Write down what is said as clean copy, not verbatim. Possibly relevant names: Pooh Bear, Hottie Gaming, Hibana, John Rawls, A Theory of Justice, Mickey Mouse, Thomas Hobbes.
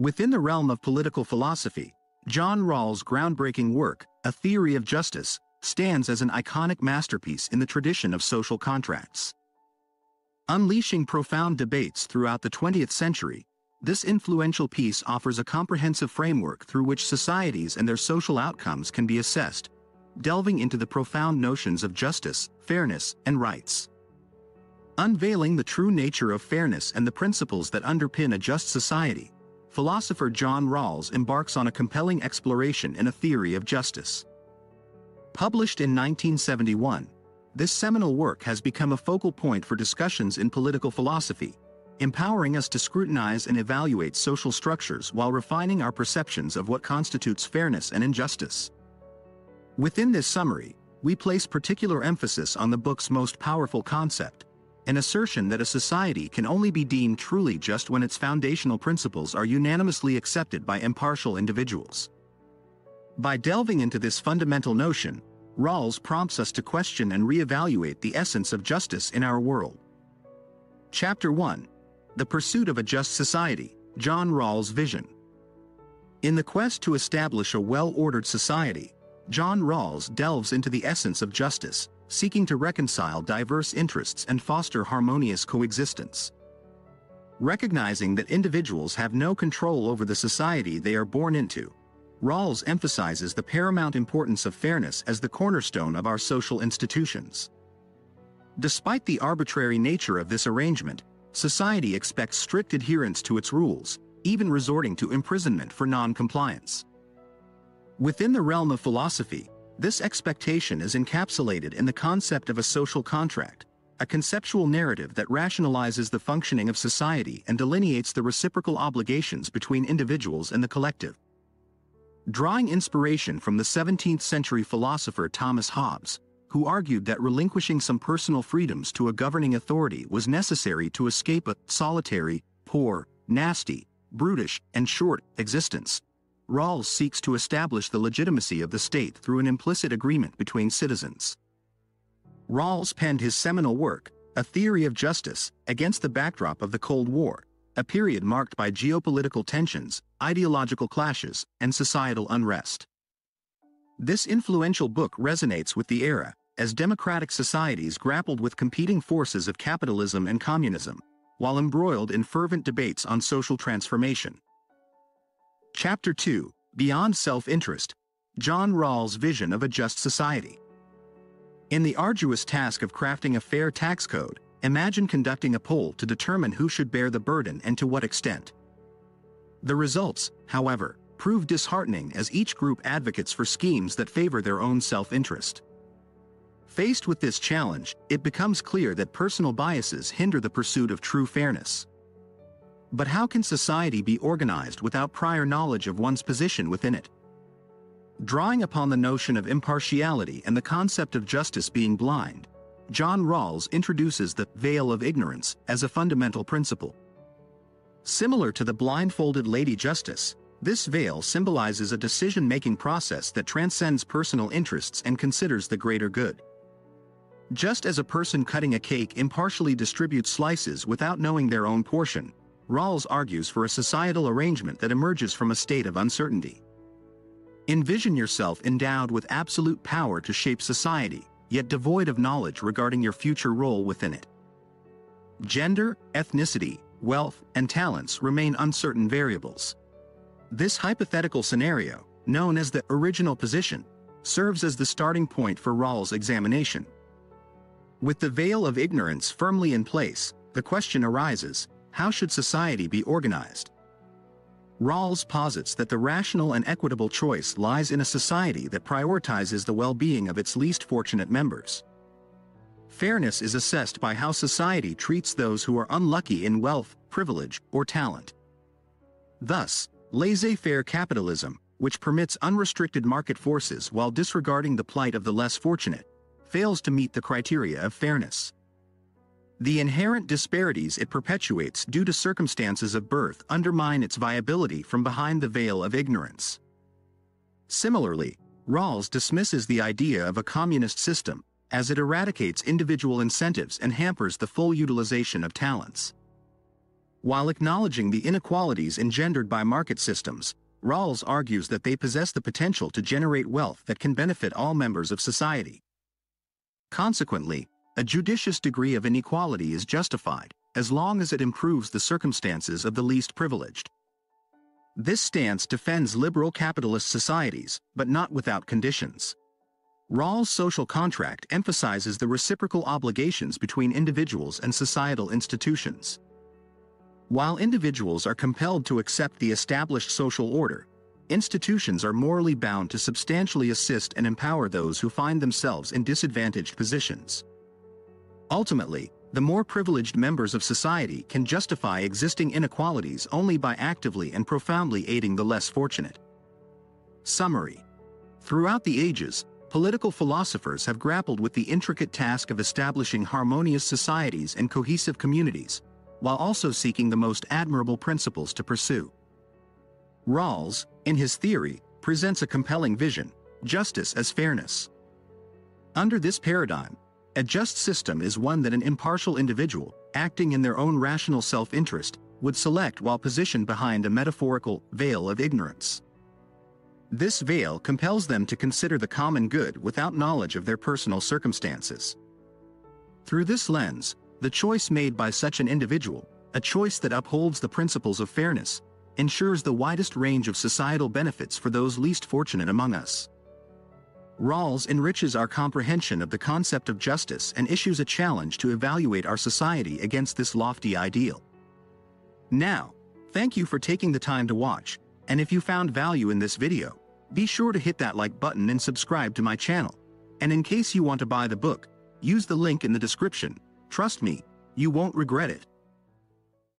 Within the realm of political philosophy, John Rawls' groundbreaking work, A Theory of Justice, stands as an iconic masterpiece in the tradition of social contracts. Unleashing profound debates throughout the 20th century, this influential piece offers a comprehensive framework through which societies and their social outcomes can be assessed, delving into the profound notions of justice, fairness, and rights. Unveiling the true nature of fairness and the principles that underpin a just society, philosopher John Rawls embarks on a compelling exploration in A Theory of Justice. Published in 1971, this seminal work has become a focal point for discussions in political philosophy, empowering us to scrutinize and evaluate social structures while refining our perceptions of what constitutes fairness and injustice. Within this summary, we place particular emphasis on the book's most powerful concept, an assertion that a society can only be deemed truly just when its foundational principles are unanimously accepted by impartial individuals. By delving into this fundamental notion, Rawls prompts us to question and reevaluate the essence of justice in our world. Chapter 1. The Pursuit of a Just Society, John Rawls' Vision. In the quest to establish a well-ordered society, John Rawls delves into the essence of justice, seeking to reconcile diverse interests and foster harmonious coexistence. Recognizing that individuals have no control over the society they are born into, Rawls emphasizes the paramount importance of fairness as the cornerstone of our social institutions. Despite the arbitrary nature of this arrangement, society expects strict adherence to its rules, even resorting to imprisonment for non-compliance. Within the realm of philosophy, this expectation is encapsulated in the concept of a social contract, a conceptual narrative that rationalizes the functioning of society and delineates the reciprocal obligations between individuals and the collective. Drawing inspiration from the 17th-century philosopher Thomas Hobbes, who argued that relinquishing some personal freedoms to a governing authority was necessary to escape a solitary, poor, nasty, brutish, and short existence, Rawls seeks to establish the legitimacy of the state through an implicit agreement between citizens. Rawls penned his seminal work, A Theory of Justice, against the backdrop of the Cold War, a period marked by geopolitical tensions, ideological clashes, and societal unrest. This influential book resonates with the era, as democratic societies grappled with competing forces of capitalism and communism, while embroiled in fervent debates on social transformation. Chapter 2. Beyond Self-Interest, John Rawls' Vision of a Just Society. In the arduous task of crafting a fair tax code, imagine conducting a poll to determine who should bear the burden and to what extent. The results, however, prove disheartening as each group advocates for schemes that favor their own self-interest. Faced with this challenge, it becomes clear that personal biases hinder the pursuit of true fairness. But how can society be organized without prior knowledge of one's position within it? Drawing upon the notion of impartiality and the concept of justice being blind, John Rawls introduces the veil of ignorance as a fundamental principle. Similar to the blindfolded Lady Justice, this veil symbolizes a decision-making process that transcends personal interests and considers the greater good. Just as a person cutting a cake impartially distributes slices without knowing their own portion, Rawls argues for a societal arrangement that emerges from a state of uncertainty. Envision yourself endowed with absolute power to shape society, yet devoid of knowledge regarding your future role within it. Gender, ethnicity, wealth, and talents remain uncertain variables. This hypothetical scenario, known as the original position, serves as the starting point for Rawls' examination. With the veil of ignorance firmly in place, the question arises, how should society be organized? Rawls posits that the rational and equitable choice lies in a society that prioritizes the well-being of its least fortunate members. Fairness is assessed by how society treats those who are unlucky in wealth, privilege, or talent. Thus, laissez-faire capitalism, which permits unrestricted market forces while disregarding the plight of the less fortunate, fails to meet the criteria of fairness. The inherent disparities it perpetuates due to circumstances of birth undermine its viability from behind the veil of ignorance. Similarly, Rawls dismisses the idea of a communist system, as it eradicates individual incentives and hampers the full utilization of talents. While acknowledging the inequalities engendered by market systems, Rawls argues that they possess the potential to generate wealth that can benefit all members of society. Consequently, a judicious degree of inequality is justified, as long as it improves the circumstances of the least privileged. This stance defends liberal capitalist societies, but not without conditions. Rawls' social contract emphasizes the reciprocal obligations between individuals and societal institutions. While individuals are compelled to accept the established social order, institutions are morally bound to substantially assist and empower those who find themselves in disadvantaged positions. Ultimately, the more privileged members of society can justify existing inequalities only by actively and profoundly aiding the less fortunate. Summary. Throughout the ages, political philosophers have grappled with the intricate task of establishing harmonious societies and cohesive communities, while also seeking the most admirable principles to pursue. Rawls, in his theory, presents a compelling vision: justice as fairness. Under this paradigm, a just system is one that an impartial individual, acting in their own rational self-interest, would select while positioned behind a metaphorical veil of ignorance. This veil compels them to consider the common good without knowledge of their personal circumstances. Through this lens, the choice made by such an individual, a choice that upholds the principles of fairness, ensures the widest range of societal benefits for those least fortunate among us. Rawls enriches our comprehension of the concept of justice and issues a challenge to evaluate our society against this lofty ideal. Now, thank you for taking the time to watch, and if you found value in this video, be sure to hit that like button and subscribe to my channel. And in case you want to buy the book, use the link in the description. Trust me, you won't regret it.